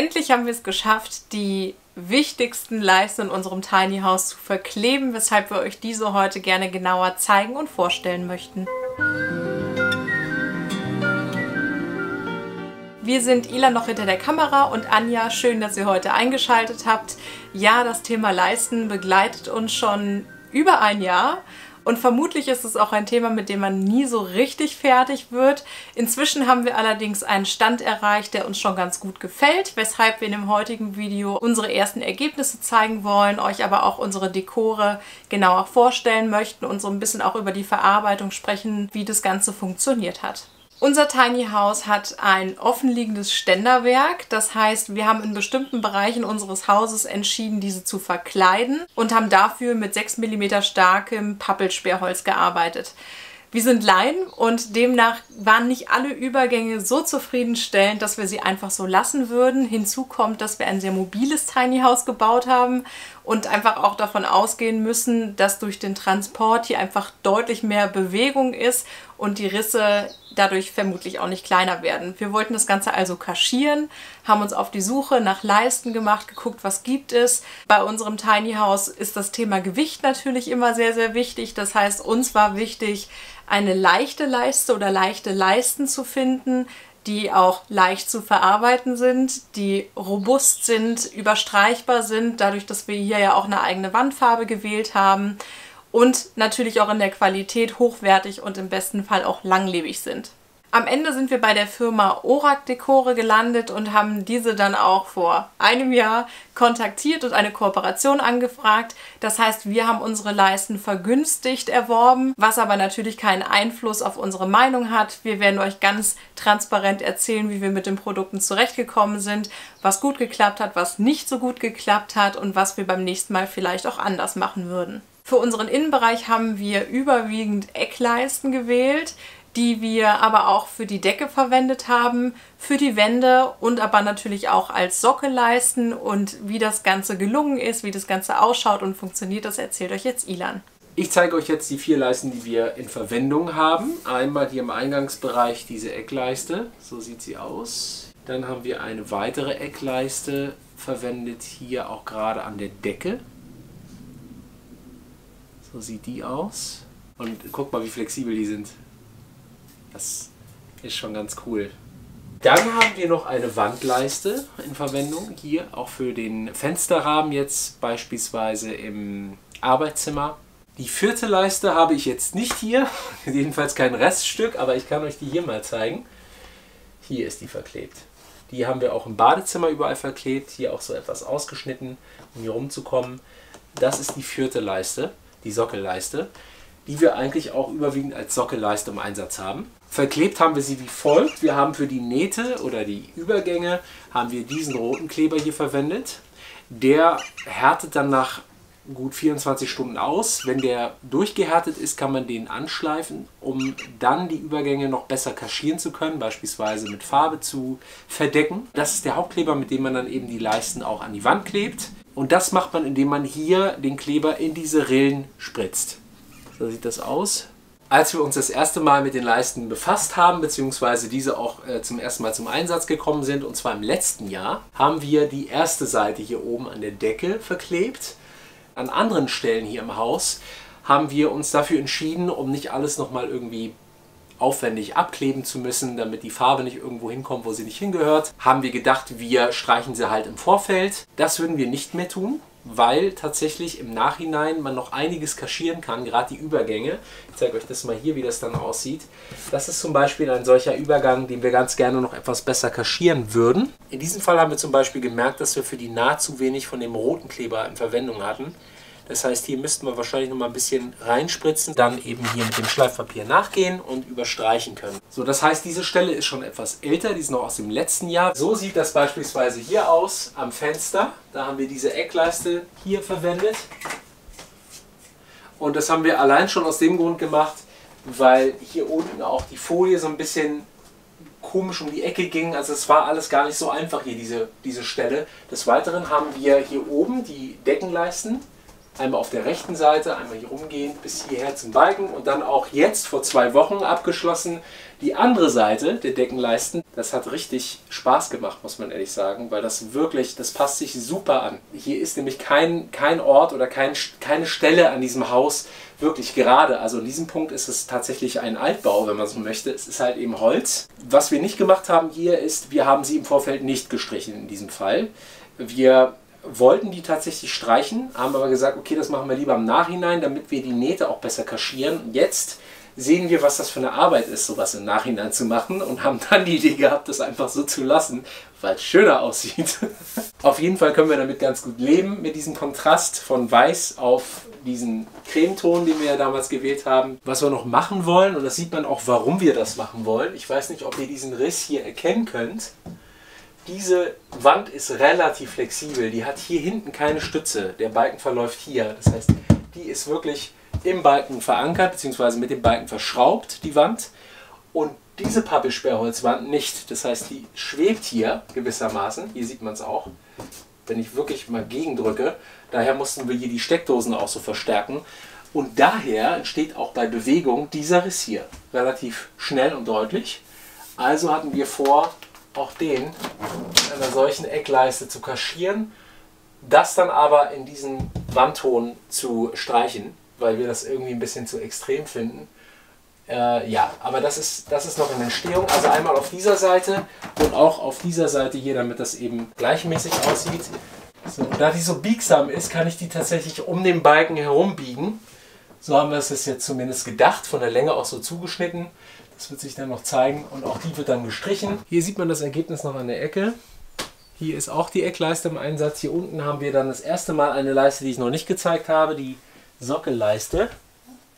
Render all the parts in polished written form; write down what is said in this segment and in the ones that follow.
Endlich haben wir es geschafft, die wichtigsten Leisten in unserem Tiny House zu verkleben, weshalb wir euch diese heute gerne genauer zeigen und vorstellen möchten. Wir sind Ilan noch hinter der Kamera und Anja, schön, dass ihr heute eingeschaltet habt. Ja, das Thema Leisten begleitet uns schon über ein Jahr. Und vermutlich ist es auch ein Thema, mit dem man nie so richtig fertig wird. Inzwischen haben wir allerdings einen Stand erreicht, der uns schon ganz gut gefällt, weshalb wir in dem heutigen Video unsere ersten Ergebnisse zeigen wollen, euch aber auch unsere Dekore genauer vorstellen möchten und so ein bisschen auch über die Verarbeitung sprechen, wie das Ganze funktioniert hat. Unser Tiny House hat ein offenliegendes Ständerwerk, das heißt, wir haben in bestimmten Bereichen unseres Hauses entschieden, diese zu verkleiden und haben dafür mit 6 mm starkem Pappelsperrholz gearbeitet. Wir sind Laien und demnach waren nicht alle Übergänge so zufriedenstellend, dass wir sie einfach so lassen würden. Hinzu kommt, dass wir ein sehr mobiles Tiny House gebaut haben und einfach auch davon ausgehen müssen, dass durch den Transport hier einfach deutlich mehr Bewegung ist und die Risse dadurch vermutlich auch nicht kleiner werden. Wir wollten das Ganze also kaschieren, haben uns auf die Suche nach Leisten gemacht, geguckt, was gibt es. Bei unserem Tiny House ist das Thema Gewicht natürlich immer sehr, sehr wichtig. Das heißt, uns war wichtig, eine leichte Leiste oder leichte Leisten zu finden, die auch leicht zu verarbeiten sind, die robust sind, überstreichbar sind, dadurch, dass wir hier ja auch eine eigene Wandfarbe gewählt haben und natürlich auch in der Qualität hochwertig und im besten Fall auch langlebig sind. Am Ende sind wir bei der Firma Orac Decor gelandet und haben diese dann auch vor einem Jahr kontaktiert und eine Kooperation angefragt. Das heißt, wir haben unsere Leisten vergünstigt erworben, was aber natürlich keinen Einfluss auf unsere Meinung hat. Wir werden euch ganz transparent erzählen, wie wir mit den Produkten zurechtgekommen sind, was gut geklappt hat, was nicht so gut geklappt hat und was wir beim nächsten Mal vielleicht auch anders machen würden. Für unseren Innenbereich haben wir überwiegend Eckleisten gewählt, die wir aber auch für die Decke verwendet haben, für die Wände und aber natürlich auch als Sockelleisten. Und wie das Ganze gelungen ist, wie das Ganze ausschaut und funktioniert, das erzählt euch jetzt Ilan. Ich zeige euch jetzt die 4 Leisten, die wir in Verwendung haben. Einmal hier im Eingangsbereich diese Eckleiste, so sieht sie aus. Dann haben wir eine weitere Eckleiste verwendet, hier auch gerade an der Decke. So sieht die aus. Und guck mal, wie flexibel die sind. Das ist schon ganz cool. Dann haben wir noch eine Wandleiste in Verwendung, hier auch für den Fensterrahmen jetzt beispielsweise im Arbeitszimmer. Die 4. Leiste habe ich jetzt nicht hier, jedenfalls kein Reststück, aber ich kann euch die hier mal zeigen. Hier ist die verklebt. Die haben wir auch im Badezimmer überall verklebt, hier auch so etwas ausgeschnitten, um hier rumzukommen. Das ist die 4. Leiste, die Sockelleiste, die wir eigentlich auch überwiegend als Sockelleiste im Einsatz haben. Verklebt haben wir sie wie folgt. Wir haben für die Nähte oder die Übergänge haben wir diesen roten Kleber hier verwendet. Der härtet dann nach gut 24 Stunden aus. Wenn der durchgehärtet ist, kann man den anschleifen, um dann die Übergänge noch besser kaschieren zu können, beispielsweise mit Farbe zu verdecken. Das ist der Hauptkleber, mit dem man dann eben die Leisten auch an die Wand klebt. Und das macht man, indem man hier den Kleber in diese Rillen spritzt. So sieht das aus. Als wir uns das erste Mal mit den Leisten befasst haben, beziehungsweise diese auch zum ersten Mal zum Einsatz gekommen sind, und zwar im letzten Jahr, haben wir die erste Seite hier oben an der Decke verklebt. An anderen Stellen hier im Haus haben wir uns dafür entschieden, um nicht alles nochmal irgendwie aufwendig abkleben zu müssen, damit die Farbe nicht irgendwo hinkommt, wo sie nicht hingehört, haben wir gedacht, wir streichen sie halt im Vorfeld. Das würden wir nicht mehr tun, weil tatsächlich im Nachhinein man noch einiges kaschieren kann, gerade die Übergänge. Ich zeige euch das mal hier, wie das dann aussieht. Das ist zum Beispiel ein solcher Übergang, den wir ganz gerne noch etwas besser kaschieren würden. In diesem Fall haben wir zum Beispiel gemerkt, dass wir für die Naht zu wenig von dem roten Kleber in Verwendung hatten. Das heißt, hier müssten wir wahrscheinlich noch mal ein bisschen reinspritzen, dann eben hier mit dem Schleifpapier nachgehen und überstreichen können. So, das heißt, diese Stelle ist schon etwas älter, die ist noch aus dem letzten Jahr. So sieht das beispielsweise hier aus am Fenster. Da haben wir diese Eckleiste hier verwendet. Und das haben wir allein schon aus dem Grund gemacht, weil hier unten auch die Folie so ein bisschen komisch um die Ecke ging, also es war alles gar nicht so einfach hier, diese Stelle. Des Weiteren haben wir hier oben die Deckenleisten Einmal auf der rechten Seite, einmal hier rumgehend bis hierher zum Balken und dann auch jetzt vor 2 Wochen abgeschlossen die andere Seite der Deckenleisten. Das hat richtig Spaß gemacht, muss man ehrlich sagen, weil das wirklich, das passt sich super an. Hier ist nämlich kein Ort oder keine Stelle an diesem Haus wirklich gerade. Also in diesem Punkt ist es tatsächlich ein Altbau, wenn man so möchte. Es ist halt eben Holz. Was wir nicht gemacht haben hier ist, wir haben sie im Vorfeld nicht gestrichen in diesem Fall. Wir wollten die tatsächlich streichen, haben aber gesagt, okay, das machen wir lieber im Nachhinein, damit wir die Nähte auch besser kaschieren. Jetzt sehen wir, was das für eine Arbeit ist, sowas im Nachhinein zu machen und haben dann die Idee gehabt, das einfach so zu lassen, weil es schöner aussieht. Auf jeden Fall können wir damit ganz gut leben, mit diesem Kontrast von Weiß auf diesen Cremeton, den wir ja damals gewählt haben. Was wir noch machen wollen, und das sieht man auch, warum wir das machen wollen. Ich weiß nicht, ob ihr diesen Riss hier erkennen könnt. Diese Wand ist relativ flexibel, die hat hier hinten keine Stütze, der Balken verläuft hier, das heißt, die ist wirklich im Balken verankert, beziehungsweise mit dem Balken verschraubt, die Wand, und diese Pappelsperrholzwand nicht, das heißt, die schwebt hier gewissermaßen, hier sieht man es auch, wenn ich wirklich mal gegendrücke, daher mussten wir hier die Steckdosen auch so verstärken und daher entsteht auch bei Bewegung dieser Riss hier, relativ schnell und deutlich, also hatten wir vor, auch den mit einer solchen Eckleiste zu kaschieren, das dann aber in diesen Wandton zu streichen, weil wir das irgendwie ein bisschen zu extrem finden. Ja, aber das ist noch in Entstehung, also einmal auf dieser Seite und auch auf dieser Seite hier, damit das eben gleichmäßig aussieht. So, und da die so biegsam ist, kann ich die tatsächlich um den Balken herum biegen. So haben wir es jetzt zumindest gedacht, von der Länge auch so zugeschnitten. Das wird sich dann noch zeigen und auch die wird dann gestrichen. Hier sieht man das Ergebnis noch an der Ecke. Hier ist auch die Eckleiste im Einsatz. Hier unten haben wir dann das erste Mal eine Leiste, die ich noch nicht gezeigt habe, die Sockelleiste,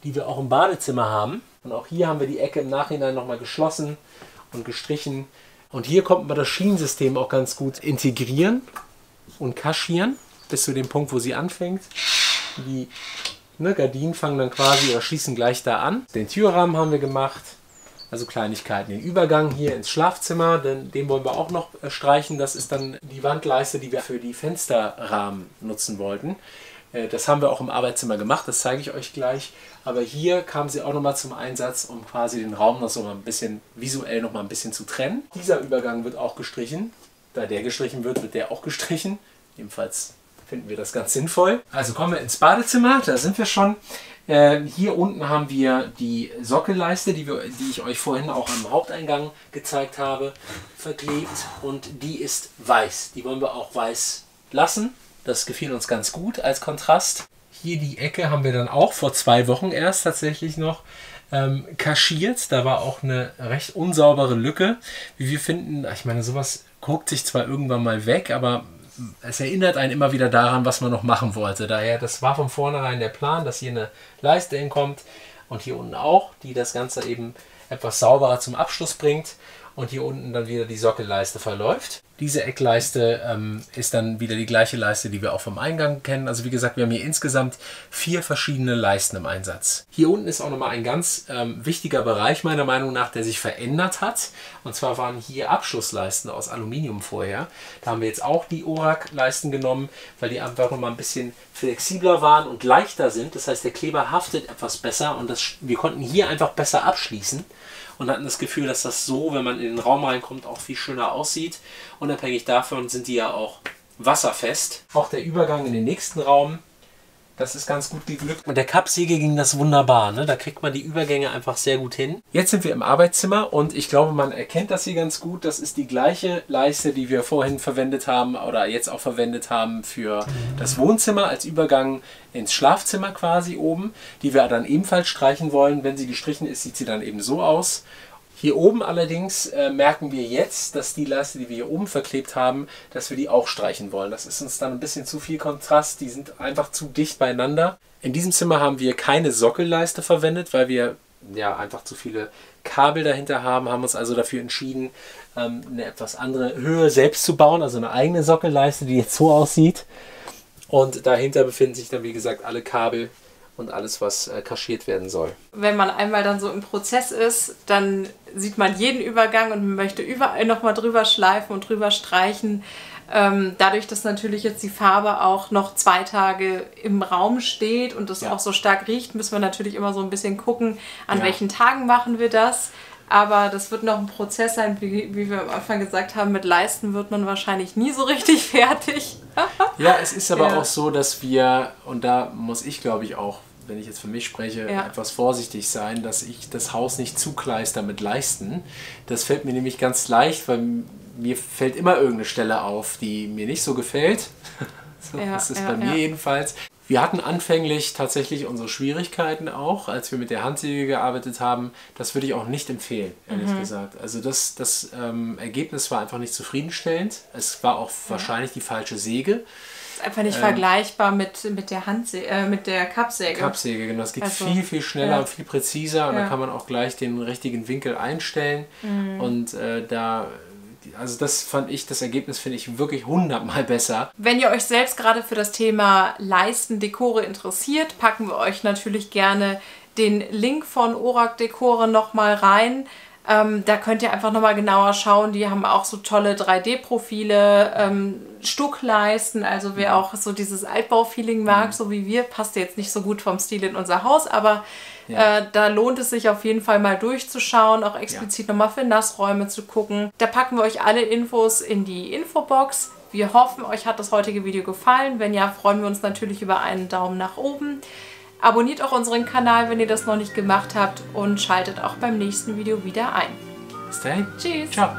die wir auch im Badezimmer haben. Und auch hier haben wir die Ecke im Nachhinein nochmal geschlossen und gestrichen. Und hier kommt man das Schienensystem auch ganz gut integrieren und kaschieren, bis zu dem Punkt, wo sie anfängt. Die Gardinen fangen dann quasi oder schließen gleich da an. Den Türrahmen haben wir gemacht. Also Kleinigkeiten, den Übergang hier ins Schlafzimmer, den wollen wir auch noch streichen. Das ist dann die Wandleiste, die wir für die Fensterrahmen nutzen wollten. Das haben wir auch im Arbeitszimmer gemacht, das zeige ich euch gleich. Aber hier kam sie auch nochmal zum Einsatz, um quasi den Raum noch so ein bisschen visuell noch mal ein bisschen zu trennen. Dieser Übergang wird auch gestrichen. Da der gestrichen wird, wird der auch gestrichen. Jedenfalls finden wir das ganz sinnvoll. Also kommen wir ins Badezimmer, da sind wir schon. Hier unten haben wir die Sockelleiste, die ich euch vorhin auch am Haupteingang gezeigt habe, verklebt und die ist weiß. Die wollen wir auch weiß lassen. Das gefiel uns ganz gut als Kontrast. Hier die Ecke haben wir dann auch vor 2 Wochen erst tatsächlich noch kaschiert. Da war auch eine recht unsaubere Lücke, wie wir finden. Ich meine, sowas guckt sich zwar irgendwann mal weg, aber es erinnert einen immer wieder daran, was man noch machen wollte. Daher, das war von vornherein der Plan, dass hier eine Leiste hinkommt und hier unten auch, die das Ganze eben etwas sauberer zum Abschluss bringt und hier unten dann wieder die Sockelleiste verläuft. Diese Eckleiste ist dann wieder die gleiche Leiste, die wir auch vom Eingang kennen. Also wie gesagt, wir haben hier insgesamt 4 verschiedene Leisten im Einsatz. Hier unten ist auch nochmal ein ganz wichtiger Bereich meiner Meinung nach, der sich verändert hat. Und zwar waren hier Abschlussleisten aus Aluminium vorher. Da haben wir jetzt auch die Orac-Leisten genommen, weil die einfach nochmal ein bisschen flexibler waren und leichter sind. Das heißt, der Kleber haftet etwas besser und wir konnten hier einfach besser abschließen. Und hatten das Gefühl, dass das so, wenn man in den Raum reinkommt, auch viel schöner aussieht. Unabhängig davon sind die ja auch wasserfest. Auch der Übergang in den nächsten Raum, das ist ganz gut geglückt. Mit der Kappsäge ging das wunderbar, ne? Da kriegt man die Übergänge einfach sehr gut hin. Jetzt sind wir im Arbeitszimmer und ich glaube, man erkennt das hier ganz gut. Das ist die gleiche Leiste, die wir vorhin verwendet haben oder jetzt auch verwendet haben für das Wohnzimmer als Übergang ins Schlafzimmer quasi oben, die wir dann ebenfalls streichen wollen. Wenn sie gestrichen ist, sieht sie dann eben so aus. Hier oben allerdings merken wir jetzt, dass die Leiste, die wir hier oben verklebt haben, dass wir die auch streichen wollen. Das ist uns dann ein bisschen zu viel Kontrast, die sind einfach zu dicht beieinander. In diesem Zimmer haben wir keine Sockelleiste verwendet, weil wir ja einfach zu viele Kabel dahinter haben, haben uns also dafür entschieden, eine etwas andere Höhe selbst zu bauen, also eine eigene Sockelleiste, die jetzt so aussieht. Und dahinter befinden sich dann, wie gesagt, alle Kabel und alles, was kaschiert werden soll. Wenn man einmal dann so im Prozess ist, dann sieht man jeden Übergang und man möchte überall nochmal drüber schleifen und drüber streichen. Dadurch, dass natürlich jetzt die Farbe auch noch 2 Tage im Raum steht und das auch so stark riecht, müssen wir natürlich immer so ein bisschen gucken, an welchen Tagen machen wir das. Aber das wird noch ein Prozess sein, wie wir am Anfang gesagt haben, mit Leisten wird man wahrscheinlich nie so richtig fertig. Ja, es ist aber auch so, dass wir, und da muss ich glaube ich auch, wenn ich jetzt für mich spreche, etwas vorsichtig sein, dass ich das Haus nicht zukleister mit Leisten. Das fällt mir nämlich ganz leicht, weil mir fällt immer irgendeine Stelle auf, die mir nicht so gefällt. So, das ist bei mir jedenfalls. Wir hatten anfänglich tatsächlich unsere Schwierigkeiten auch, als wir mit der Handsäge gearbeitet haben. Das würde ich auch nicht empfehlen, ehrlich gesagt. Also das Ergebnis war einfach nicht zufriedenstellend. Es war auch wahrscheinlich die falsche Säge. Einfach nicht vergleichbar mit der Kappsäge. Kappsäge, genau. Das geht also viel, viel schneller und viel präziser. Und da kann man auch gleich den richtigen Winkel einstellen. Und also das Ergebnis finde ich wirklich 100-mal besser. Wenn ihr euch selbst gerade für das Thema Leisten, Dekore interessiert, packen wir euch natürlich gerne den Link von Orac Decor nochmal rein. Da könnt ihr einfach nochmal genauer schauen. Die haben auch so tolle 3D-Profile, Stuckleisten. Also wer auch so dieses Altbau-Feeling mag, so wie wir, passt jetzt nicht so gut vom Stil in unser Haus. Aber da lohnt es sich auf jeden Fall mal durchzuschauen, auch explizit nochmal für Nassräume zu gucken. Da packen wir euch alle Infos in die Infobox. Wir hoffen, euch hat das heutige Video gefallen. Wenn ja, freuen wir uns natürlich über einen Daumen nach oben. Abonniert auch unseren Kanal, wenn ihr das noch nicht gemacht habt, und schaltet auch beim nächsten Video wieder ein. Bis dahin. Tschüss. Ciao.